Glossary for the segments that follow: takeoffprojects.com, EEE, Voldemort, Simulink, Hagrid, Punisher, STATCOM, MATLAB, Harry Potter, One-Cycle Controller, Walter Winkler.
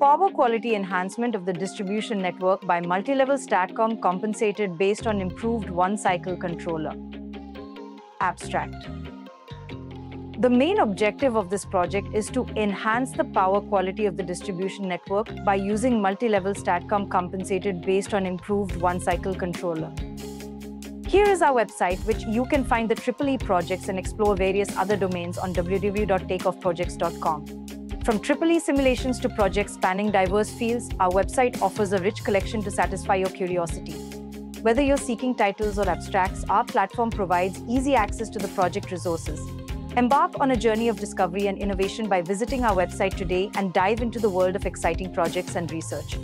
power quality enhancement of the distribution network by multi-level STATCOM compensated based on improved one-cycle controller. Abstract. The main objective of this project is to enhance the power quality of the distribution network by using multi-level STATCOM compensated based on improved one-cycle controller. Here is our website, which you can find the EEE projects and explore various other domains on www.takeoffprojects.com. From EEE simulations to projects spanning diverse fields, our website offers a rich collection to satisfy your curiosity. Whether you're seeking titles or abstracts, our platform provides easy access to the project resources. Embark on a journey of discovery and innovation by visiting our website today and dive into the world of exciting projects and research.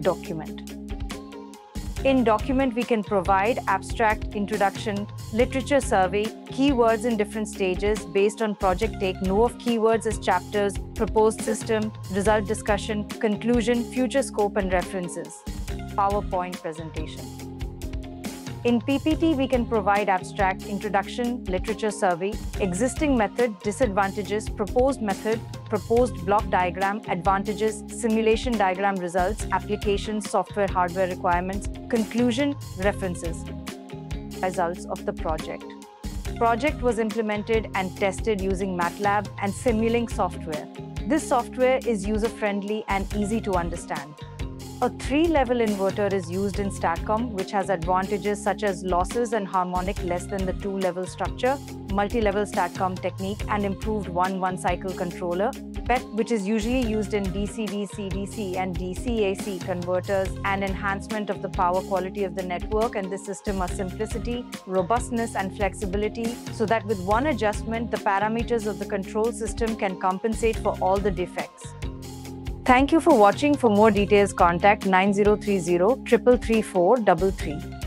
Document. In Document, we can provide abstract, introduction, literature survey, keywords in different stages based on project take. Know of keywords as chapters, proposed system, result discussion, conclusion, future scope and references. PowerPoint presentation. In PPT, we can provide abstract, introduction, literature survey, existing method, disadvantages, proposed method, proposed block diagram, advantages, simulation diagram results, applications, software, hardware requirements, conclusion, references. Results of the project. Project was implemented and tested using MATLAB and Simulink software. This software is user-friendly and easy to understand. A 3-level inverter is used in STATCOM, which has advantages such as losses and harmonic less than the 2-level structure, multi-level STATCOM technique and improved one-cycle controller, PET, which is usually used in DC-DC-DC and DC-AC converters, and enhancement of the power quality of the network and the system are simplicity, robustness and flexibility, so that with one adjustment, the parameters of the control system can compensate for all the defects. Thank you for watching. For more details, contact 9030 334 33.